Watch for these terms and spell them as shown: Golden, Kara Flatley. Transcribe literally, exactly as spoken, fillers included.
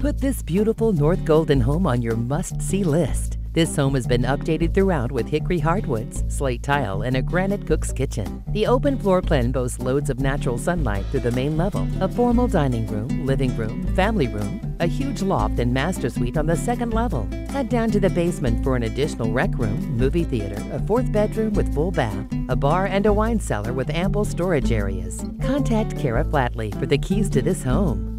Put this beautiful North Golden home on your must-see list. This home has been updated throughout with hickory hardwoods, slate tile, and a granite cook's kitchen. The open floor plan boasts loads of natural sunlight through the main level, a formal dining room, living room, family room, a huge loft and master suite on the second level. Head down to the basement for an additional rec room, movie theater, a fourth bedroom with full bath, a bar, and a wine cellar with ample storage areas. Contact Kara Flatley for the keys to this home.